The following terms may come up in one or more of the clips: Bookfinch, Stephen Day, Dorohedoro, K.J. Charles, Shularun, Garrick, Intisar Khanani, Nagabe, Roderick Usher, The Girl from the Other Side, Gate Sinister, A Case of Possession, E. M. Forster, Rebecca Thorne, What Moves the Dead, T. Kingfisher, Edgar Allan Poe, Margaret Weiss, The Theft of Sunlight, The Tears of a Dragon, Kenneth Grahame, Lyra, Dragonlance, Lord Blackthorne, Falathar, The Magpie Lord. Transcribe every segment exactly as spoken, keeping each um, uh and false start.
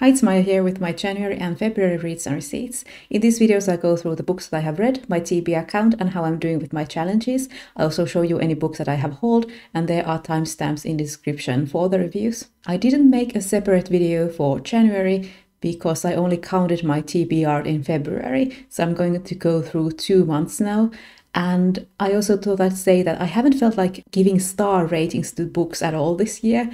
Hi, it's Maya here with my January and February reads and receipts. In these videos I go through the books that I have read, my T B account and how I'm doing with my challenges. I also show you any books that I have hauled, and there are timestamps in the description for the reviews. I didn't make a separate video for January because I only counted my T B R in February, so I'm going to go through two months now. And I also thought I'd say that I haven't felt like giving star ratings to books at all this year.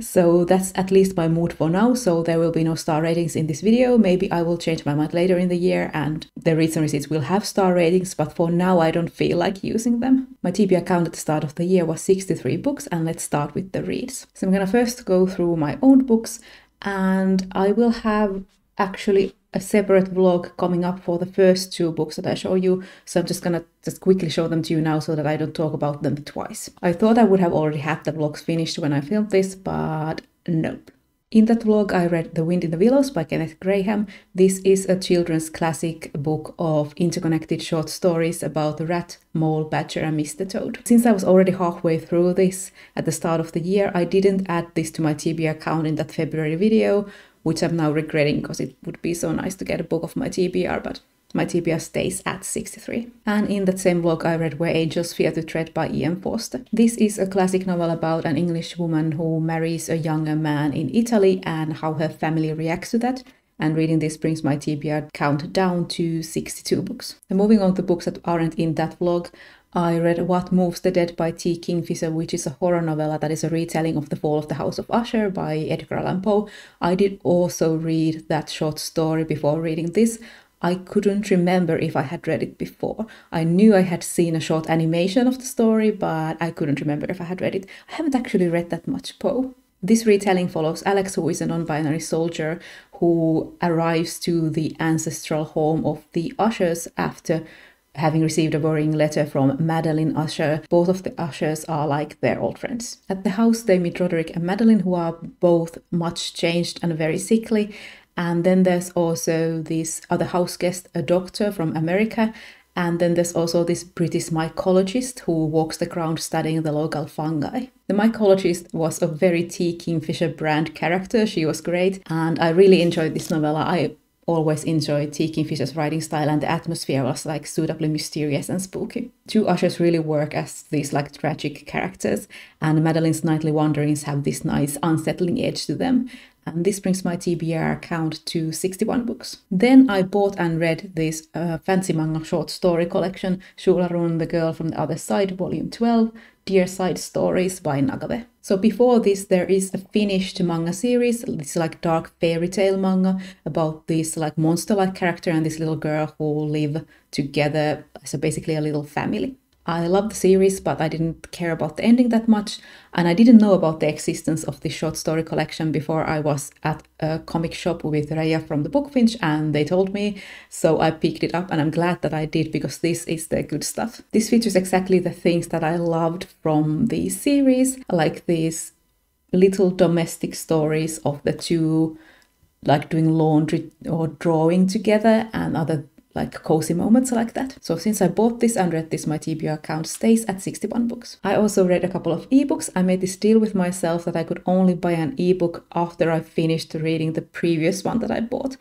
So that's at least my mood for now, so there will be no star ratings in this video. Maybe I will change my mind later in the year and the reads and receipts will have star ratings, but for now I don't feel like using them. My T B account at the start of the year was sixty-three books, and let's start with the reads. So I'm gonna first go through my own books, and I will have actually a separate vlog coming up for the first two books that I show you, so I'm just gonna just quickly show them to you now so that I don't talk about them twice. I thought I would have already had the vlogs finished when I filmed this, but nope. In that vlog I read The Wind in the Willows by Kenneth Grahame. This is a children's classic book of interconnected short stories about the rat, mole, badger and Mister Toad. Since I was already halfway through this at the start of the year, I didn't add this to my T B account in that February video, which I'm now regretting because it would be so nice to get a book of my T B R, but my T B R stays at sixty-three. And in that same vlog I read Where Angels Fear to Tread by E. M. Forster. This is a classic novel about an English woman who marries a younger man in Italy and how her family reacts to that. And reading this brings my T B R count down to sixty-two books. And moving on to books that aren't in that vlog, I read What Moves the Dead by T. Kingfisher, which is a horror novella that is a retelling of The Fall of the House of Usher by Edgar Allan Poe. I did also read that short story before reading this. I couldn't remember if I had read it before. I knew I had seen a short animation of the story, but I couldn't remember if I had read it. I haven't actually read that much Poe. This retelling follows Alex, who is a non-binary soldier who arrives to the ancestral home of the Ushers after having received a worrying letter from Madeleine Usher. Both of the Ushers are like their old friends. At the house they meet Roderick and Madeleine, who are both much changed and very sickly. And then there's also this other house guest, a doctor from America. And then there's also this British mycologist who walks the ground studying the local fungi. The mycologist was a very T. Kingfisher brand character. She was great, and I really enjoyed this novella. I always enjoyed T. Kingfisher's writing style, and the atmosphere was like suitably mysterious and spooky. Two Ushers really work as these like tragic characters, and Madeleine's nightly wanderings have this nice unsettling edge to them. And this brings my T B R count to sixty-one books. Then I bought and read this uh, fancy manga short story collection, Shularun, The Girl from the Other Side, Volume twelve, Dear Side Stories by Nagabe. So before this there is a finished manga series. It's like dark fairy tale manga about this like monster-like character and this little girl who live together, so basically a little family. I loved the series, but I didn't care about the ending that much, and I didn't know about the existence of this short story collection before I was at a comic shop with Reija from the Bookfinch, and they told me, so I picked it up, and I'm glad that I did, because this is the good stuff. This features exactly the things that I loved from the series, like these little domestic stories of the two like doing laundry or drawing together and other like cozy moments like that. So since I bought this and read this, my T B R account stays at sixty-one books. I also read a couple of ebooks. I made this deal with myself that I could only buy an ebook after I finished reading the previous one that I bought.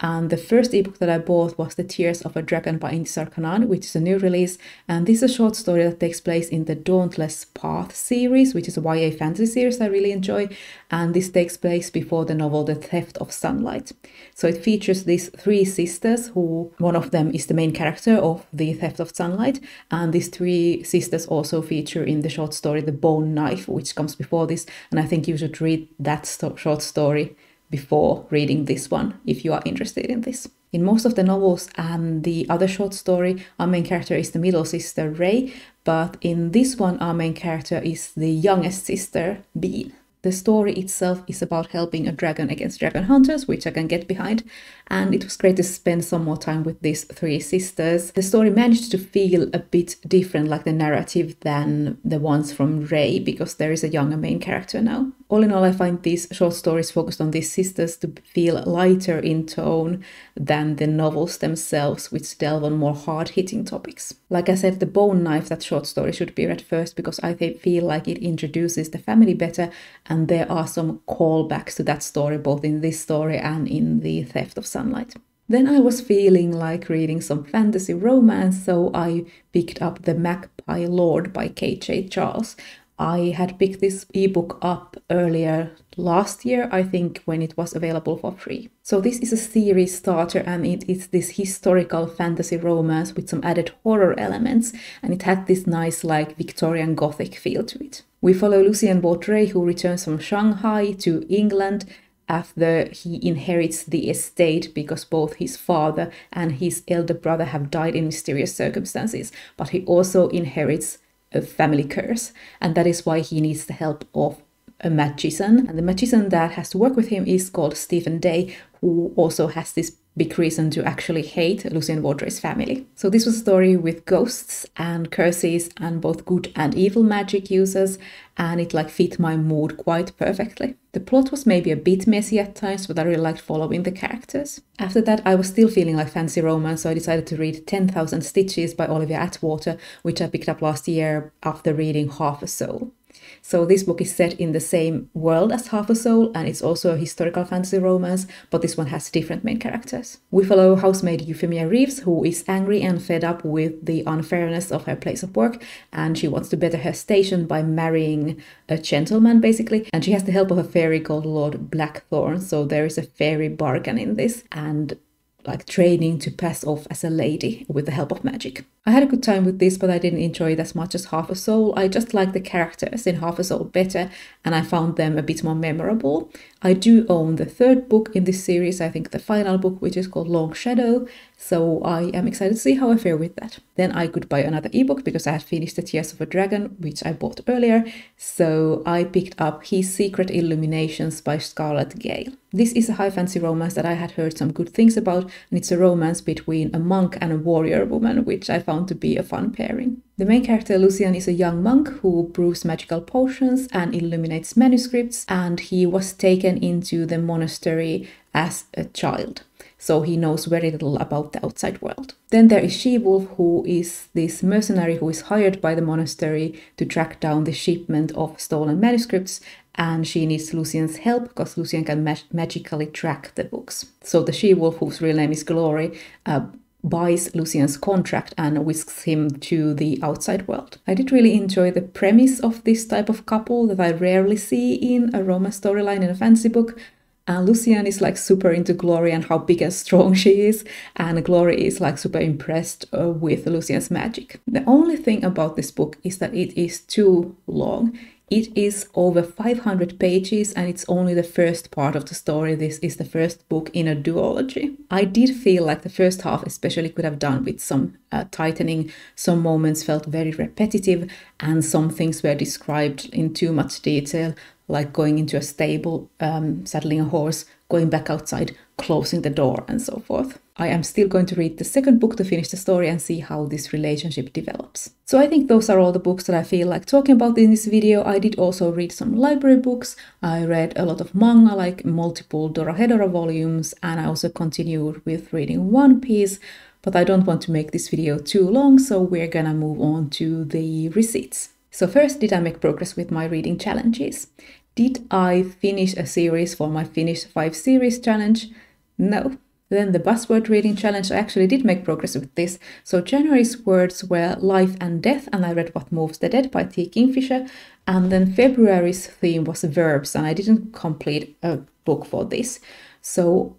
And the first ebook that I bought was The Tears of a Dragon by Intisar Khanani, which is a new release. And this is a short story that takes place in the Dauntless Path series, which is a Y A fantasy series I really enjoy. And this takes place before the novel The Theft of Sunlight. So it features these three sisters who, one of them is the main character of The Theft of Sunlight. And these three sisters also feature in the short story The Bone Knife, which comes before this. And I think you should read that st- short story before reading this one, if you are interested in this. In most of the novels and the other short story, our main character is the middle sister, Ray, but in this one, our main character is the youngest sister, Bean. The story itself is about helping a dragon against dragon hunters, which I can get behind, and it was great to spend some more time with these three sisters. The story managed to feel a bit different, like the narrative, than the ones from Ray, because there is a younger main character now. All in all, I find these short stories focused on these sisters to feel lighter in tone than the novels themselves, which delve on more hard-hitting topics. Like I said, The Bone Knife, that short story, should be read first, because I feel like it introduces the family better and and there are some callbacks to that story both in this story and in The Theft of Sunlight. Then I was feeling like reading some fantasy romance, so I picked up The Magpie Lord by K J. Charles. I had picked this ebook up earlier last year, I think, when it was available for free. So this is a series starter, and it is this historical fantasy romance with some added horror elements, and it had this nice like Victorian Gothic feel to it. We follow Lucien Baudret, who returns from Shanghai to England after he inherits the estate because both his father and his elder brother have died in mysterious circumstances, but he also inherits a family curse, and that is why he needs the help of a magician. And the magician that has to work with him is called Stephen Day, who also has this big reason to actually hate Lucien Baudret's family. So this was a story with ghosts and curses and both good and evil magic users, and it like fit my mood quite perfectly. The plot was maybe a bit messy at times, but I really liked following the characters. After that, I was still feeling like fancy romance, so I decided to read Ten Thousand Stitches by Olivia Atwater, which I picked up last year after reading Half a Soul. So this book is set in the same world as Half a Soul, and it's also a historical fantasy romance, but this one has different main characters. We follow housemaid Euphemia Reeves, who is angry and fed up with the unfairness of her place of work, and she wants to better her station by marrying a gentleman, basically, and she has the help of a fairy called Lord Blackthorne, so there is a fairy bargain in this, and like training to pass off as a lady with the help of magic. I had a good time with this, but I didn't enjoy it as much as Half a Soul. I just liked the characters in Half a Soul better, and I found them a bit more memorable. I do own the third book in this series, I think the final book, which is called Long Shadow, so I am excited to see how I fare with that. Then I could buy another ebook because I had finished The Tears of a Dragon, which I bought earlier, so I picked up His Secret Illuminations by Scarlett Gale. This is a high fantasy romance that I had heard some good things about, and it's a romance between a monk and a warrior woman, which I found to be a fun pairing. The main character Lucien is a young monk who brews magical potions and illuminates manuscripts, and he was taken into the monastery as a child, so he knows very little about the outside world. Then there is She-Wolf, who is this mercenary who is hired by the monastery to track down the shipment of stolen manuscripts, and she needs Lucien's help because Lucien can mag magically track the books. So the She-Wolf, whose real name is Glory, uh, buys Lucien's contract and whisks him to the outside world. I did really enjoy the premise of this type of couple that I rarely see in a romance storyline in a fantasy book. And Lucien is like super into Glory and how big and strong she is, and Glory is like super impressed uh, with Lucien's magic. The only thing about this book is that it is too long. It is over five hundred pages, and it's only the first part of the story. This is the first book in a duology. I did feel like the first half especially could have done with some uh, tightening. Some moments felt very repetitive, and some things were described in too much detail, like going into a stable, um, saddling a horse, going back outside, closing the door, and so forth. I am still going to read the second book to finish the story and see how this relationship develops. So I think those are all the books that I feel like talking about in this video. I did also read some library books. I read a lot of manga, like multiple Dorohedoro volumes, and I also continued with reading One Piece, but I don't want to make this video too long, so we're gonna move on to the receipts. So first, did I make progress with my reading challenges? Did I finish a series for my Finish five series challenge? No. Then the buzzword reading challenge, I actually did make progress with this. So January's words were life and death, and I read What Moves the Dead by T. Kingfisher. And then February's theme was verbs, and I didn't complete a book for this. So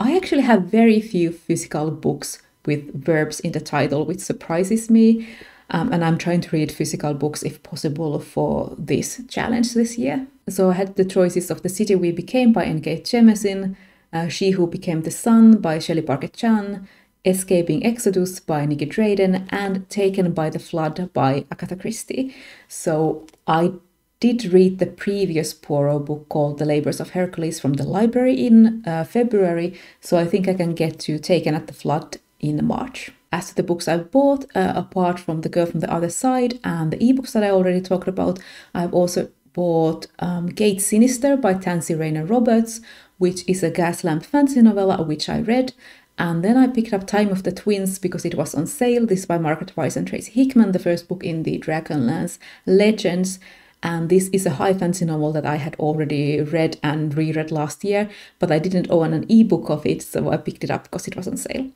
I actually have very few physical books with verbs in the title, which surprises me. Um, and I'm trying to read physical books if possible for this challenge this year. So I had the choices of The City We Became by N K Jemisin, uh, She Who Became the Sun by Shelley Parker-Chan, Escaping Exodus by Niki Drayden, and Taken by the Flood by Agatha Christie. So I did read the previous Poirot book called The Labours of Hercules from the library in uh, February, so I think I can get to Taken at the Flood in March. As to the books I've bought, uh, apart from The Girl from the Other Side and the ebooks that I already talked about, I've also bought um, Gate Sinister by Tansy Rayner Roberts, which is a gaslamp fantasy novella which I read. And then I picked up Time of the Twins because it was on sale. This is by Margaret Weiss and Tracy Hickman, the first book in the Dragonlance Legends. And this is a high fantasy novel that I had already read and reread last year, but I didn't own an ebook of it, so I picked it up because it was on sale.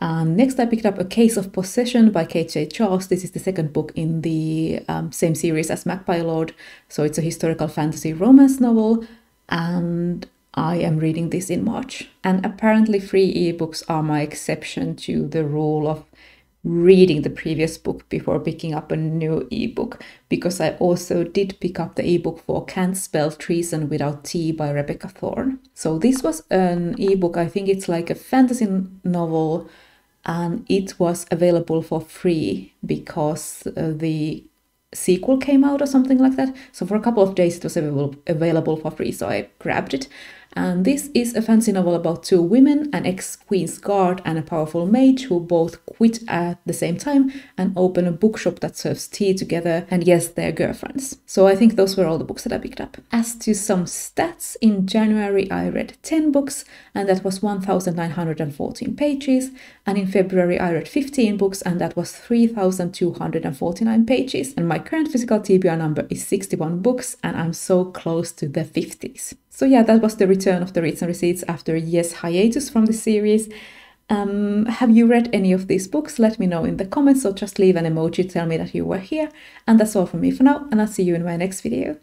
Um, next I picked up A Case of Possession by K J. Charles. This is the second book in the um, same series as Magpie Lord, so it's a historical fantasy romance novel, and I am reading this in March. And apparently free ebooks are my exception to the rule of reading the previous book before picking up a new ebook, because I also did pick up the ebook for Can't Spell Treason Without Tea by Rebecca Thorne. So this was an ebook, I think it's like a fantasy novel, and it was available for free because the sequel came out or something like that. So for a couple of days it was available for free, so I grabbed it. And this is a fantasy novel about two women, an ex-queen's guard and a powerful mage who both quit at the same time and open a bookshop that serves tea together, and yes, they're girlfriends. So I think those were all the books that I picked up. As to some stats, in January I read ten books, and that was one thousand nine hundred fourteen pages, and in February I read fifteen books, and that was three thousand two hundred forty-nine pages, and my current physical T B R number is sixty-one books, and I'm so close to the fifties. So yeah, that was the return of the Reads and Receipts after a year's hiatus from the series. Um, have you read any of these books? Let me know in the comments, or just leave an emoji, tell me that you were here. And that's all from me for now, and I'll see you in my next video.